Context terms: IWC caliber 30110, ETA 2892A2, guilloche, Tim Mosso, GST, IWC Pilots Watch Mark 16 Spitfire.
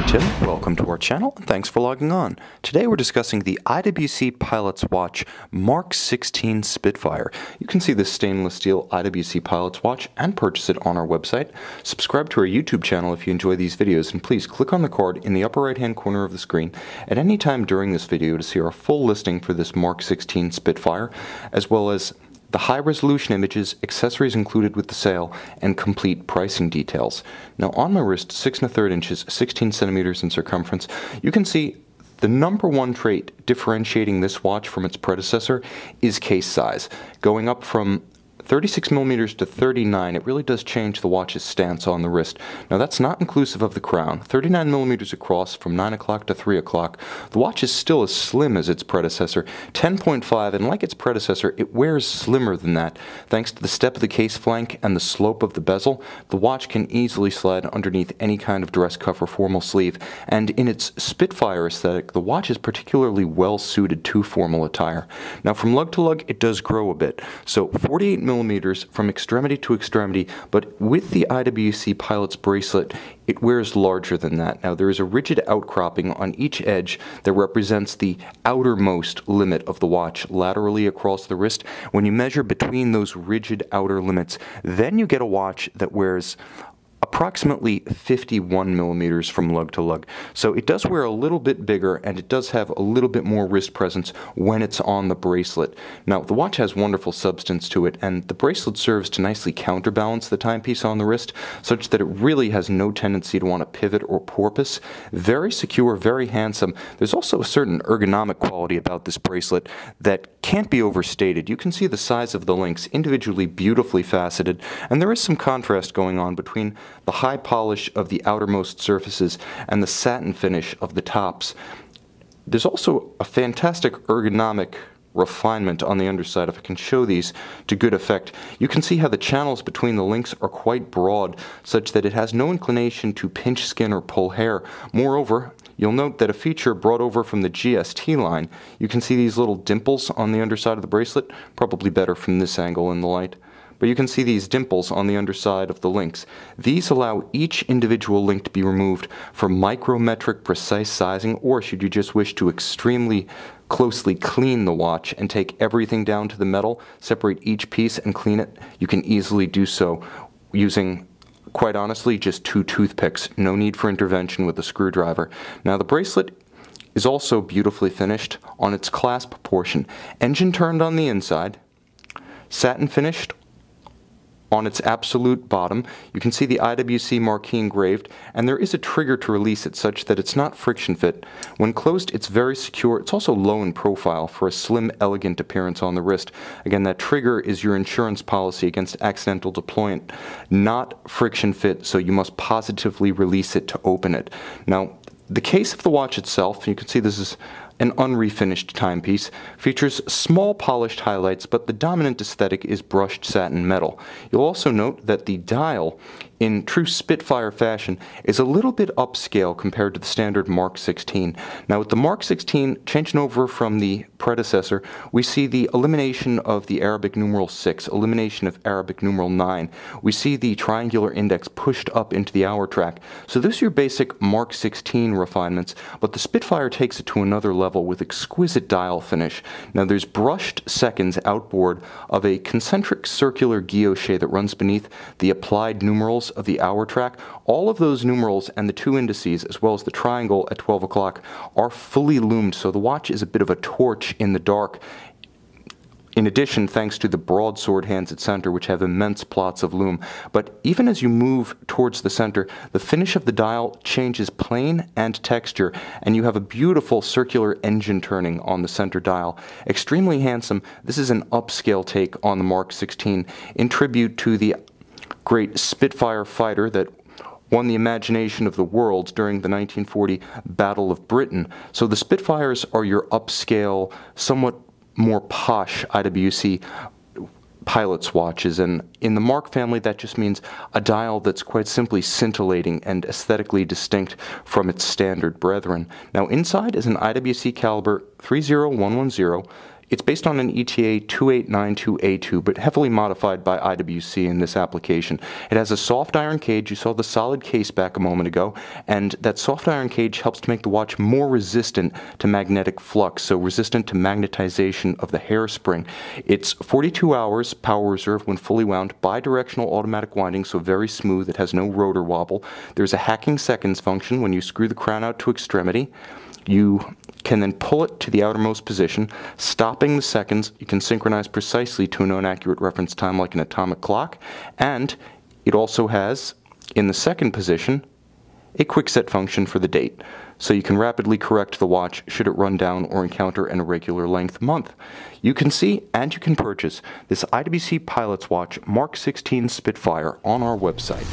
I'm Tim, welcome to our channel, and thanks for logging on. Today we're discussing the IWC Pilots Watch Mark 16 Spitfire. You can see this stainless steel IWC Pilots Watch and purchase it on our website. Subscribe to our YouTube channel if you enjoy these videos, and please click on the card in the upper right hand corner of the screen at any time during this video to see our full listing for this Mark 16 Spitfire, as well as the high-resolution images, accessories included with the sale, and complete pricing details. Now on my wrist, 6 1/3 inches, 16 centimeters in circumference, you can see the number one trait differentiating this watch from its predecessor is case size. Going up from 36 millimeters to 39, it really does change the watch's stance on the wrist. Now that's not inclusive of the crown. 39 millimeters across from 9 o'clock to 3 o'clock. The watch is still as slim as its predecessor, 10.5, and like its predecessor, it wears slimmer than that. Thanks to the step of the case flank and the slope of the bezel, the watch can easily slide underneath any kind of dress cuff or formal sleeve, and in its Spitfire aesthetic, the watch is particularly well suited to formal attire. Now from lug to lug, it does grow a bit, so 48 millimeters from extremity to extremity, but with the IWC Pilot's bracelet, it wears larger than that. Now there is a rigid outcropping on each edge that represents the outermost limit of the watch laterally across the wrist. When you measure between those rigid outer limits, then you get a watch that wears approximately 51 millimeters from lug to lug. So it does wear a little bit bigger, and it does have a little bit more wrist presence when it's on the bracelet. Now the watch has wonderful substance to it, and the bracelet serves to nicely counterbalance the timepiece on the wrist such that it really has no tendency to want to pivot or porpoise. Very secure, very handsome. There's also a certain ergonomic quality about this bracelet that can't be overstated. You can see the size of the links individually beautifully faceted, and there is some contrast going on between the high polish of the outermost surfaces and the satin finish of the tops. There's also a fantastic ergonomic refinement on the underside, if I can show these to good effect. You can see how the channels between the links are quite broad, such that it has no inclination to pinch skin or pull hair. Moreover, you'll note that a feature brought over from the GST line, you can see these little dimples on the underside of the bracelet, probably better from this angle in the light. But you can see these dimples on the underside of the links. These allow each individual link to be removed for micrometric precise sizing, or should you just wish to extremely closely clean the watch and take everything down to the metal, separate each piece and clean it, you can easily do so using, quite honestly, just 2 toothpicks. No need for intervention with a screwdriver. Now the bracelet is also beautifully finished on its clasp portion. Engine turned on the inside, satin finished on its absolute bottom. You can see the IWC marquee engraved, and there is a trigger to release it such that it's not friction fit. When closed, it's very secure. It's also low in profile for a slim, elegant appearance on the wrist. Again, that trigger is your insurance policy against accidental deployment, not friction fit, so you must positively release it to open it. Now, the case of the watch itself, you can see this is an unrefinished timepiece, features small polished highlights, but the dominant aesthetic is brushed satin metal. You'll also note that the dial, in true Spitfire fashion, is a little bit upscale compared to the standard Mark 16. Now with the Mark 16 changing over from the predecessor, we see the elimination of the Arabic numeral 6, elimination of Arabic numeral 9. We see the triangular index pushed up into the hour track. So those are your basic Mark 16 refinements, but the Spitfire takes it to another level with exquisite dial finish. Now there's brushed seconds outboard of a concentric circular guilloche that runs beneath the applied numerals of the hour track. All of those numerals and the 2 indices, as well as the triangle at 12 o'clock, are fully loomed, so the watch is a bit of a torch in the dark. In addition, thanks to the broadsword hands at center, which have immense plots of lume. But even as you move towards the center, the finish of the dial changes plane and texture, and you have a beautiful circular engine turning on the center dial. Extremely handsome. This is an upscale take on the Mark 16 in tribute to the great Spitfire fighter that won the imagination of the world during the 1940 Battle of Britain. So the Spitfires are your upscale, somewhat more posh IWC Pilots watches, and in the Mark family that just means a dial that's quite simply scintillating and aesthetically distinct from its standard brethren. Now inside is an IWC caliber 30110, It's based on an ETA 2892A2, but heavily modified by IWC in this application. It has a soft iron cage. You saw the solid case back a moment ago, and that soft iron cage helps to make the watch more resistant to magnetic flux, so resistant to magnetization of the hairspring. It's 42 hours power reserve when fully wound, bidirectional automatic winding, so very smooth. It has no rotor wobble. There's a hacking seconds function. When you screw the crown out to extremity, you can then pull it to the outermost position, stopping the seconds. You can synchronize precisely to a known accurate reference time like an atomic clock. And it also has, in the second position, a quick set function for the date, so you can rapidly correct the watch should it run down or encounter an irregular length month. You can see and you can purchase this IWC Pilots Watch Mark 16 Spitfire on our website.